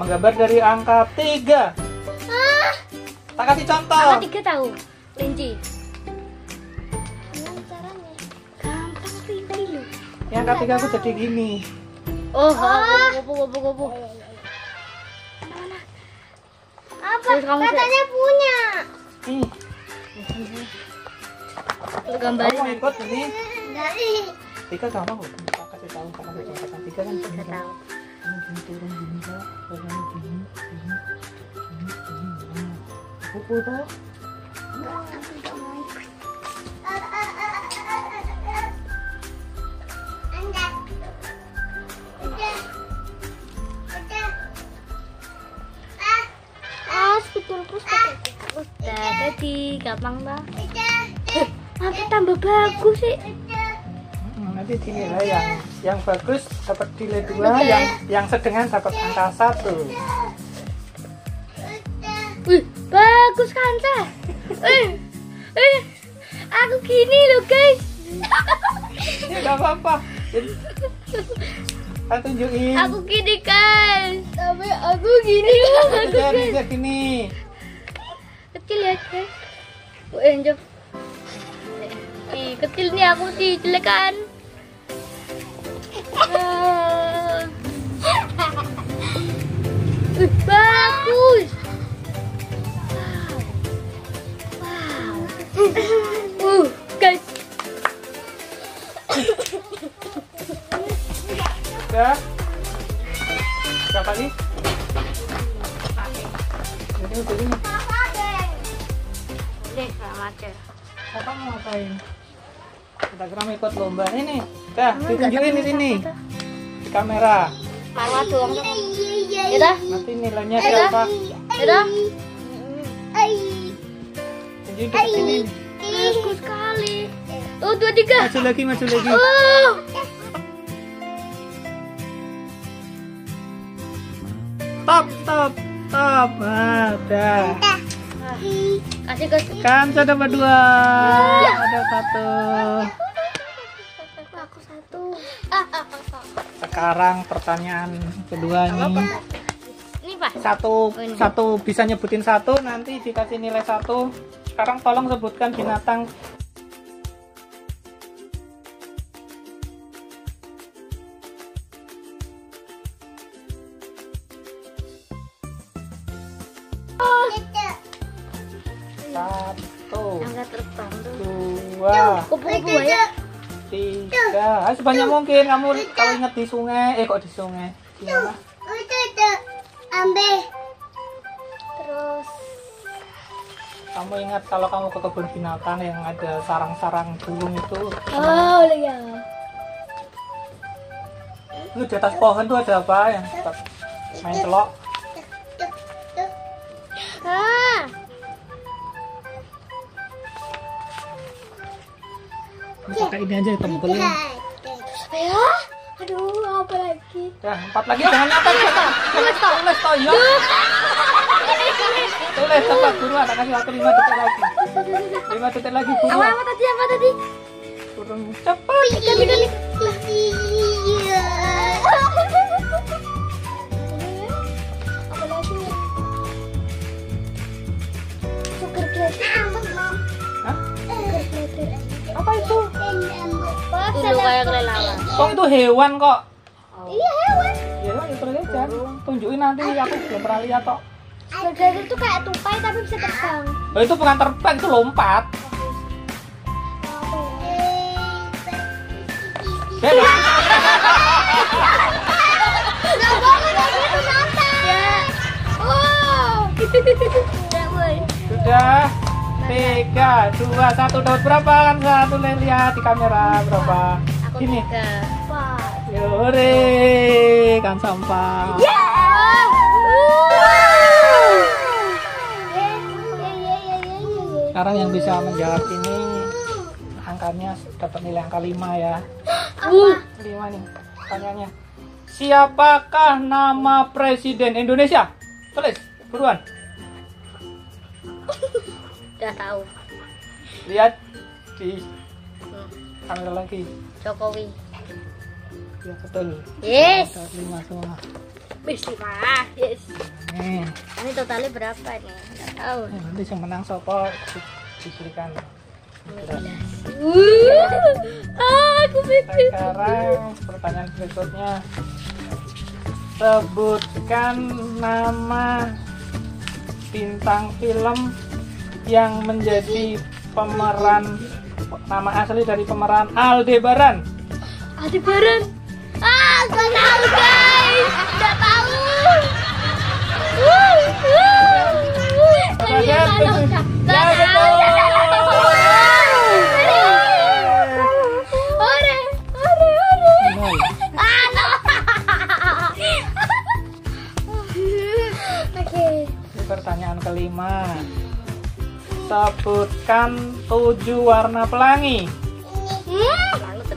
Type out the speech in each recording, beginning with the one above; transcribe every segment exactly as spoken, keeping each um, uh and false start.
Menggambar dari angka tiga. Ah. Tak kasih contoh. Angka tiga tahu. Linci. Gimana caranya? Gampang sekali loh. Yang angka tiga aku jadi gini. Oh, gopo-gopo-gopo. Mana? Apa? Katanya punya. Ih. Gambarin. Kamu ikut ini. Dari. Tiga gampang loh. Tak kasih tahu, tak kasih contoh. Tiga kan tahu. Udah tadi gampang lah. Apa tambah bagus sih? Nanti dinilai yang yang bagus dapat nilai dua, yang yang sedang dapat angka satu. Wih, bagus kan sah? Eh, eh, aku gini loh guys. Tidak apa-apa. Aku tunjukin. Aku gini kan. Tapi aku gini. Jadi jadi ini. Kecil ya guys. Oh enjok. Ih, kecil nih aku sih jelek kan. Uh, bagus. Wow. Wow. Uh, guys. Udah. Berapa nih? Ini udah ini. Deh, selamat ya. Papa mau ngapain? Kita kira ikut lomba ini. Dah, ditunjukin di sini. Di kamera. Parwa doang dong. Ya dah. Nanti nilainya siapa? Ya dah. Tunjukin di sini. Bagus sekali. Oh, dua tiga. Maju lagi, maju lagi. Oh. Top, top, top. Ada. Kasih ke kan ada dua, ada satu. Aku satu. Sekarang pertanyaan kedua nih. Ini Pak. Satu, satu bisa nyebutin satu, nanti dikasih nilai satu. Sekarang tolong sebutkan binatang. Satu, dua, tiga. Ayo sebanyak mungkin kamu kalau ingat di sungai, eh kok di sungai? Gimana? Ambil. Terus. Kamu ingat kalau kamu ke kebun binatang yang ada sarang-sarang burung itu? Oh iya. Lu di atas pohon tuh ada apa yang main celok? Pakai ini aja tempelin. Ayo, aduh, apa lagi? Dah, empat lagi. Jangan apa apa. Tulis toh, tulis toh, yo. Tulis tempat buruan. Tak kasih waktu lima detik lagi. Lima detik lagi buruan. Apa, apa tadi? Apa tadi? Burung cepat. Kami kami. Apa lagi? Sugar glass. Hah? Apa itu? Itu kayak kelelawar. Kok itu hewan kok? Iya hewan. Hewan itu aja. Tunjukin nanti, aku belum pernah lihat kok. Sugar itu kayak tupai tapi bisa terbang. Oh itu bukan terbang, itu lompat. Bebas. Tidak boleh lagi itu nonton. Wow. Tidak boleh. Sudah. Tiga, dua, satu, dapat berapa kan? Satu lihat di kamera berapa? Ini. Yore, kan sampah. Sekarang yang bisa menjawab ini angkanya dapat nilai angka lima ya. Lima nih, pertanyaannya. Siapakah nama Presiden Indonesia? Tulis, buruan. Udah tahu. Lihat di kamera lagi. Jokowi. Ya betul. Yes. Lima semua. Wis lima. Yes. Nih. Ini totalnya berapa nih? Enggak tahu. Nih, nanti yang menang sapa diberikan. Wuh. Ah, aku mikir. Sekarang pertanyaan berikutnya. Sebutkan nama bintang film yang menjadi pemeran nama asli dari pemeran Aldebaran. Aldebaran. Ah, gak tahu guys, gak tahu. Wuh, wuh. Saya tahu. Pertanyaan kelima, sebutkan tujuh warna pelangi. Hmm?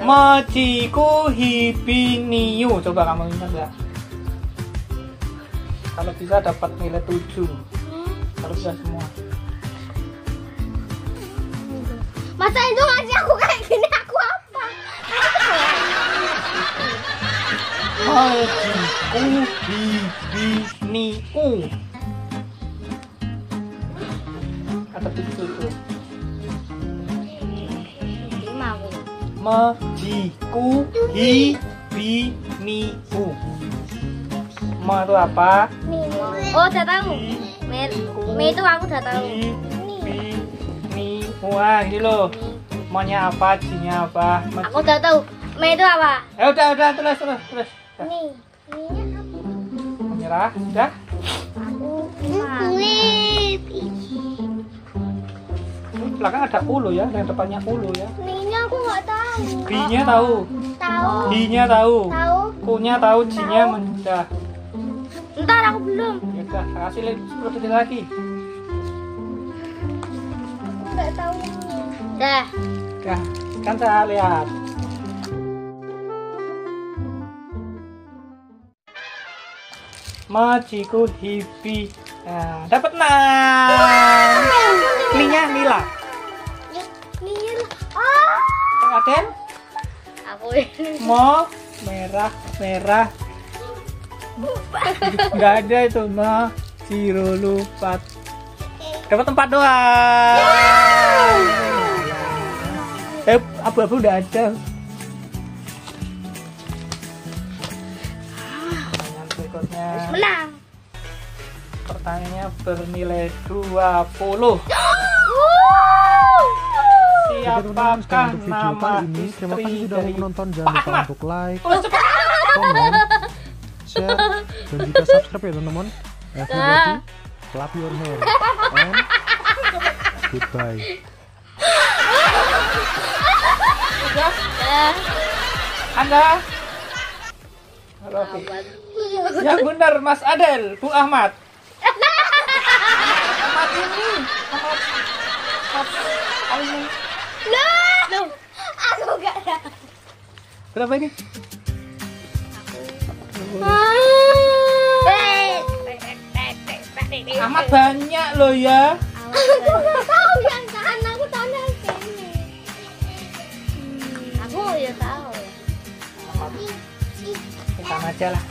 Mejikuhibiniu, coba kamu ingat ya. Kalau bisa dapat nilai tujuh, kalau bisa semua. Masa itu ngasih aku kayak gini, aku apa? Mejikuhibiniu. Mejikuhibiniu. Ma itu apa? Oh, udah tahu. Me itu aku udah tahu. Hibiniu. Wah, ini loh. Maunya apa? Jinya apa? Aku udah tahu. Me itu apa? Eh, udah, udah, terus, terus, terus. Nih. Menyerah, udah. Belakang ada ulu ya, yang depannya ulu ya. Ininya aku nggak tahu. B-nya tahu. Tahu. D-nya tahu. Tahu. Q-nya tahu, J-nya mendah. Entar aku belum. Ya udah, kasih lihat lagi. Enggak tahu. Dah. Dah, kan saya lihat. Mejikuhibi. Nah, dapat enam. Ninya Nila. Aden, aku ini mau merah merah, nggak ada itu mah zero lupa, dapat tempat doang. Yeah. Eh abu-abu udah ada. Pertanyaan berikutnya. Menang. Pertanyaannya bernilai dua puluh. Siapakah nama ini? Terima kasih sudah menonton, jangan lupa untuk like, komen, share, dan juga subscribe ya teman-teman. Everybody, clap your hands and goodbye. Anda? Ya benar Mas Adel, Bu Ahmad. Ahmad ini, Ahmad, Ahmad. Loh, aku gak ada. Berapa ini? Amat banyak loh ya. Aku gak tahu yang sana, aku tahu yang sini. Aku ya tahu. Kita aja lah.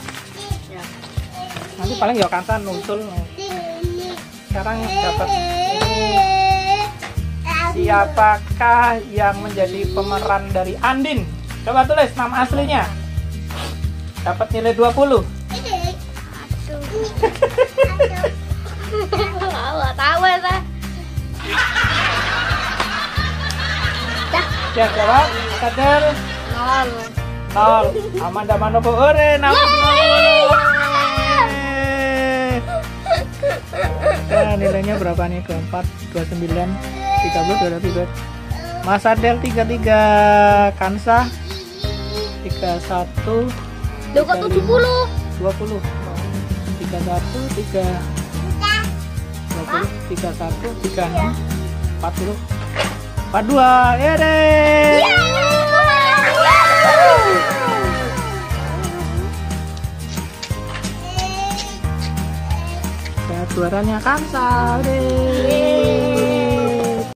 Nanti paling ya kantan nusul. Sekarang dapat. Siapakah yang menjadi pemeran dari Andin? Coba tulis nama aslinya. Dapat nilai dua puluh. Enggak tahu ya. Ya, jawab. Kadel. Nol. Nol. Amanda Manopo ore nama nol. Nah, nilainya berapa nih? dua puluh empat, dua puluh sembilan. Tiga belas udah tidur. Mas Adel tiga tiga, Kansa tiga satu. Dekat tujuh puluh. Dua puluh. Tiga satu tiga. Dua puluh tiga satu tiga enam empat puluh empat dua. Ere. Juaranya Kansa. Ere.